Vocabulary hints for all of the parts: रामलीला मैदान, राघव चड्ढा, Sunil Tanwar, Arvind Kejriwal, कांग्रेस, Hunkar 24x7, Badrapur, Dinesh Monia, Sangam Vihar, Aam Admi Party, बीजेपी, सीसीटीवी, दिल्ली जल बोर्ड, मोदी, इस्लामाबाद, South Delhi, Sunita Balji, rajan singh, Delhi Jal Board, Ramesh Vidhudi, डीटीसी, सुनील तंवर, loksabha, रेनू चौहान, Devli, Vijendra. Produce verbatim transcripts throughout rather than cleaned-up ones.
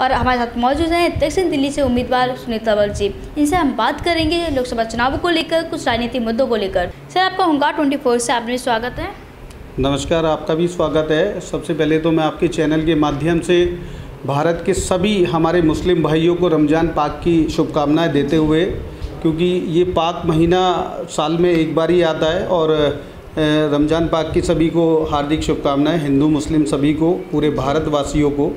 और हमारे साथ मौजूद हैं दक्षिण दिल्ली से उम्मीदवार सुनीता बलजी। इनसे हम बात करेंगे लोकसभा चुनाव को लेकर, कुछ राजनीतिक मुद्दों को लेकर। सर, आपका हुंकार चौबीस से आपने स्वागत है। नमस्कार, आपका भी स्वागत है। सबसे पहले तो मैं आपके चैनल के माध्यम से भारत के सभी हमारे मुस्लिम भाइयों को रमज़ान पाक की शुभकामनाएँ देते हुए, क्योंकि ये पाक महीना साल में एक बार ही आता है, और रमज़ान पाक की सभी को हार्दिक शुभकामनाएँ, हिंदू मुस्लिम सभी को, पूरे भारतवासियों को।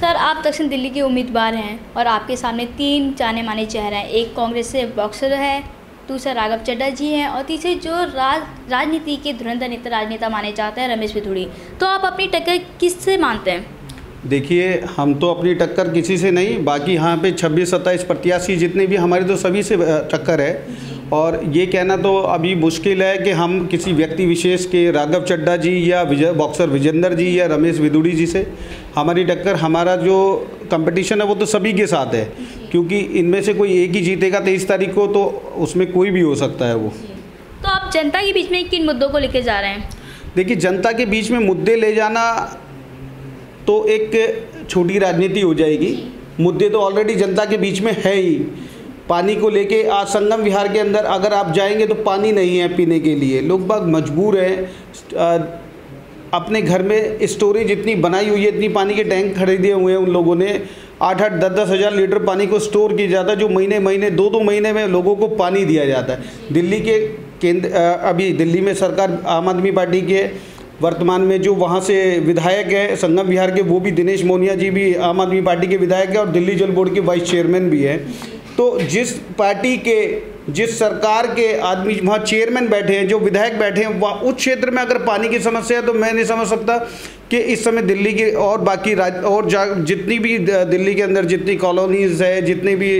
सर, आप दक्षिण दिल्ली के उम्मीदवार हैं और आपके सामने तीन जाने माने चेहरे हैं। एक कांग्रेस से बॉक्सर है, दूसरा राघव चड्ढा जी हैं, और तीसरे जो राज राजनीति के धुरंधर नेता राजनेता माने जाते हैं रमेश विधुड़ी। तो आप अपनी टक्कर किससे मानते हैं? देखिए, हम तो अपनी टक्कर किसी से नहीं, बाकी यहाँ पे छब्बीस सत्ताईस प्रत्याशी जितने भी हमारे तो सभी से टक्कर है, और ये कहना तो अभी मुश्किल है कि हम किसी व्यक्ति विशेष के, राघव चड्ढा जी या विजय बॉक्सर विजेंद्र जी या रमेश विधुड़ी जी से हमारी टक्कर। हमारा जो कंपटीशन है वो तो सभी के साथ है, क्योंकि इनमें से कोई एक ही जीतेगा तेईस तारीख को, तो उसमें कोई भी हो सकता है वो। तो आप जनता के बीच में किन मुद्दों को लेकर जा रहे हैं? देखिए, जनता के बीच में मुद्दे ले जाना तो एक छोटी राजनीति हो जाएगी। मुद्दे तो ऑलरेडी जनता के बीच में है ही। पानी को लेके आज संगम विहार के अंदर अगर आप जाएंगे तो पानी नहीं है पीने के लिए, लोग बाग मजबूर हैं। अपने घर में स्टोरेज इतनी बनाई हुई है, इतनी पानी के टैंक खरीदे हुए हैं उन लोगों ने, आठ आठ दस दस हज़ार लीटर पानी को स्टोर किया जाता है, जो महीने महीने दो दो महीने में लोगों को पानी दिया जाता है। दिल्ली के केंद्र अभी दिल्ली में सरकार आम आदमी पार्टी की है, वर्तमान में जो वहाँ से विधायक है संगम विहार के, वो भी दिनेश मोनिया जी भी आम आदमी पार्टी के विधायक है और दिल्ली जल बोर्ड के वाइस चेयरमैन भी हैं। तो जिस पार्टी के, जिस सरकार के आदमी वहाँ चेयरमैन बैठे हैं, जो विधायक बैठे हैं, वहाँ उस क्षेत्र में अगर पानी की समस्या है तो मैं नहीं समझ सकता कि इस समय दिल्ली की और बाकी राज्य और जितनी भी दिल्ली के अंदर जितनी कॉलोनीज़ है, जितने भी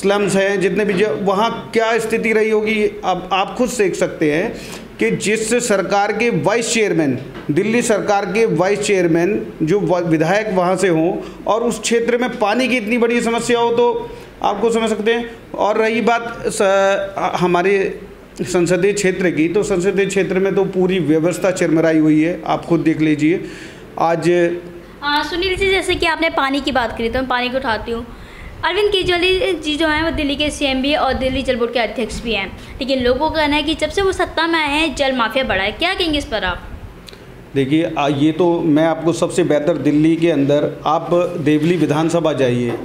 स्लम्स हैं, जितने भी वहाँ क्या स्थिति रही होगी। अब आप खुद देख सकते हैं कि जिस सरकार के वाइस चेयरमैन, दिल्ली सरकार के वाइस चेयरमैन जो विधायक वहाँ से हों, और उस क्षेत्र में पानी की इतनी बड़ी समस्या हो, तो आपको समझ सकते हैं। और रही बात हमारे संसदीय क्षेत्र की, तो संसदीय क्षेत्र में तो पूरी व्यवस्था चरमराई हुई है, आप खुद देख लीजिए। आज आ, सुनील जी, जैसे कि आपने पानी की बात करी, तो मैं पानी को उठाती हूँ। अरविंद केजरीवाल जी जो हैं वो दिल्ली के सीएम भी और दिल्ली जल बोर्ड के अध्यक्ष भी हैं, लेकिन लोगों का कहना है कि जब से वो सत्ता में आए हैं जल माफिया बढ़ा है। क्या कहेंगे इस पर आप? देखिए, ये तो मैं आपको सबसे बेहतर दिल्ली के अंदर, आप देवली विधानसभा जाइए,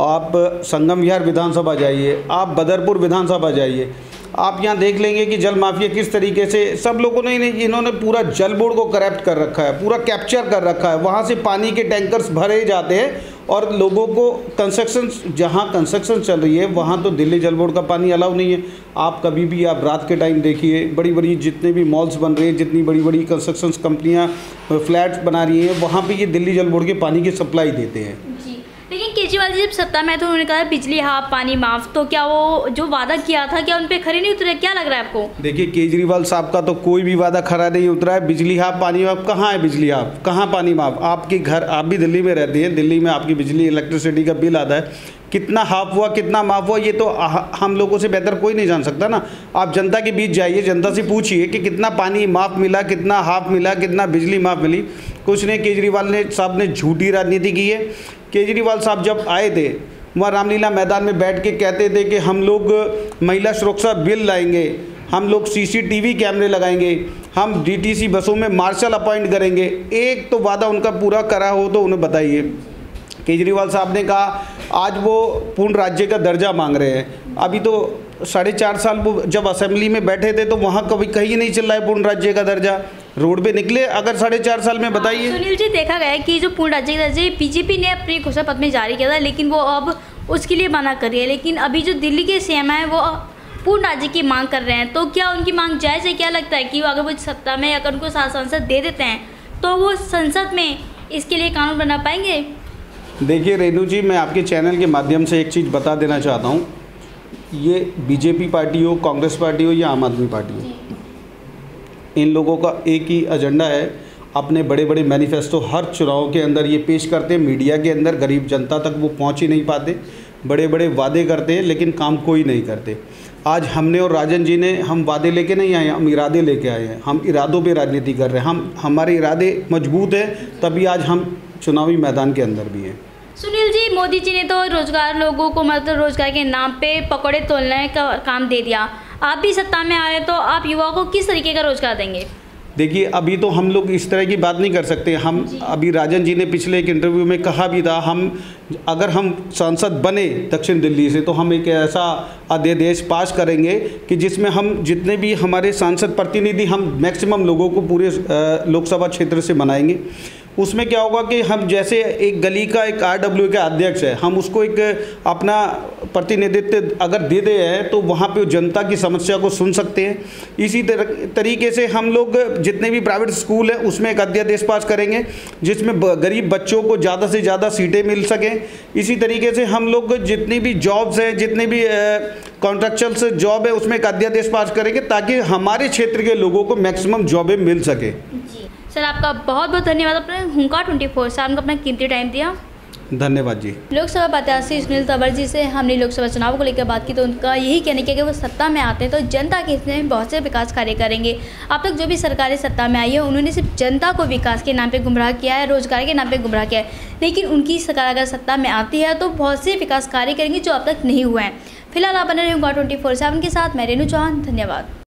आप संगम विहार विधानसभा जाइए, आप बदरपुर विधानसभा जाइए, आप यहाँ देख लेंगे कि जल माफिया किस तरीके से सब लोगों ने, इन्होंने पूरा जल बोर्ड को करप्ट कर रखा है, पूरा कैप्चर कर रखा है। वहाँ से पानी के टैंकर्स भरे जाते हैं और लोगों को कंस्ट्रक्शन, जहाँ कंस्ट्रक्शन चल रही है वहाँ तो दिल्ली जल बोर्ड का पानी अलाउ नहीं है। आप कभी भी आप रात के टाइम देखिए, बड़ी बड़ी जितने भी मॉल्स बन रहे हैं, जितनी बड़ी बड़ी कंस्ट्रक्शन कंपनियाँ फ्लैट्स बना रही हैं, वहाँ पर ये दिल्ली जल बोर्ड के पानी की सप्लाई देते हैं। लेकिन केजरीवाल जी जब सत्ता में आए तो उन्होंने कहा बिजली हाफ पानी माफ, तो क्या वो जो वादा किया था क्या उन पे खरे नहीं उतरे? क्या लग रहा है आपको? देखिए, केजरीवाल साहब का तो कोई भी वादा खरा नहीं उतरा है। बिजली हाफ पानी माफ, कहाँ है बिजली हाफ, कहाँ पानी माफ? आपके घर, आप भी दिल्ली में रहती हैं, दिल्ली में आपकी बिजली इलेक्ट्रिसिटी का बिल आता है, कितना हाफ हुआ कितना माफ हुआ ये तो हम लोगों से बेहतर कोई नहीं जान सकता ना। आप जनता के बीच जाइए, जनता से पूछिए कि कितना पानी माफ मिला, कितना हाफ मिला, कितना बिजली माफ मिली। कुछ ने केजरीवाल ने साहब ने झूठी राजनीति की है। केजरीवाल साहब जब आए थे वहाँ रामलीला मैदान में बैठ के कहते थे कि हम लोग महिला सुरक्षा बिल लाएंगे, हम लोग सीसीटीवी कैमरे लगाएंगे, हम डीटीसी बसों में मार्शल अपॉइंट करेंगे। एक तो वादा उनका पूरा करा हो तो उन्हें बताइए। केजरीवाल साहब ने कहा आज वो पूर्ण राज्य का दर्जा मांग रहे हैं। अभी तो साढ़े चार साल वो जब असेंबली में बैठे थे तो वहाँ कभी कहीं नहीं चल रहा है पूर्ण राज्य का दर्जा, रोड पे निकले अगर साढ़े चार साल में, बताइए। सुनील जी, देखा गया है कि जो पूर्ण राज्य का दर्जा बीजेपी ने अपने घोषणा पत्र में जारी किया था, लेकिन वो अब उसके लिए मना कर रही है। लेकिन अभी जो दिल्ली के सीएम हैं वो पूर्ण राज्य की मांग कर रहे हैं, तो क्या उनकी मांग जायज़ है? क्या लगता है कि अगर वो सत्ता में अगर उनको सांसद दे देते हैं तो वो संसद में इसके लिए कानून बना पाएंगे? देखिए रेनू जी, मैं आपके चैनल के माध्यम से एक चीज़ बता देना चाहता हूँ। ये बीजेपी पार्टी हो, कांग्रेस पार्टी हो या आम आदमी पार्टी हो, इन लोगों का एक ही एजेंडा है। अपने बड़े बड़े मैनिफेस्टो हर चुनाव के अंदर ये पेश करते हैं, मीडिया के अंदर गरीब जनता तक वो पहुंच ही नहीं पाते। बड़े बड़े वादे करते हैं लेकिन काम कोई नहीं करते। आज हमने और राजन जी ने, हम वादे लेके नहीं आए, हम इरादे लेके आए हैं। हम इरादों पे राजनीति कर रहे हैं, हम हमारे इरादे मजबूत हैं, तभी आज हम चुनावी मैदान के अंदर भी हैं। सुनील जी, मोदी जी ने तो रोजगार लोगों को मतलब रोजगार के नाम पे पकौड़े तोलने का काम दे दिया। आप भी सत्ता में आ रहे तो आप युवाओं को किस तरीके का रोजगार देंगे? देखिए, अभी तो हम लोग इस तरह की बात नहीं कर सकते। हम अभी राजन जी ने पिछले एक इंटरव्यू में कहा भी था, हम अगर हम सांसद बने दक्षिण दिल्ली से तो हम एक ऐसा अध्यादेश पास करेंगे कि जिसमें हम जितने भी हमारे सांसद प्रतिनिधि हम मैक्सिमम लोगों को पूरे लोकसभा क्षेत्र से बनाएंगे। उसमें क्या होगा कि हम जैसे एक गली का एक आर डब्ल्यू का अध्यक्ष है, हम उसको एक अपना प्रतिनिधित्व अगर दे दे हैं तो वहाँ पे जनता की समस्या को सुन सकते हैं। इसी तरीके से हम लोग जितने भी प्राइवेट स्कूल हैं उसमें एक अध्यादेश पास करेंगे जिसमें गरीब बच्चों को ज़्यादा से ज़्यादा सीटें मिल सकें। इसी तरीके से हम लोग जितनी भी जॉब्स हैं, जितने भी कॉन्ट्रेक्चुअल जॉब है, उसमें एक अध्यादेश पास करेंगे ताकि हमारे क्षेत्र के लोगों को मैक्सिमम जॉबें मिल सकें। सर, आपका बहुत बहुत धन्यवाद, अपने हुंकार चौबीस सात को अपना कीमती टाइम दिया। धन्यवाद जी। लोकसभा प्रत्याशी सुनील तंवर जी से हमने लोकसभा चुनाव को लेकर बात की तो उनका यही कहना है कि अगर वो सत्ता में आते हैं तो जनता के हित में बहुत से विकास कार्य करेंगे। अब तक जो भी सरकारें सत्ता में आई है उन्होंने सिर्फ जनता को विकास के नाम पे गुमराह किया है, रोजगार के नाम पे गुमराह किया है, लेकिन उनकी सरकार अगर सत्ता में आती है तो बहुत से विकास कार्य करेंगे जो अब तक नहीं हुए हैं। फिलहाल आप बने हुंकार चौबीस सात के साथ, मैं रेनू चौहान। धन्यवाद।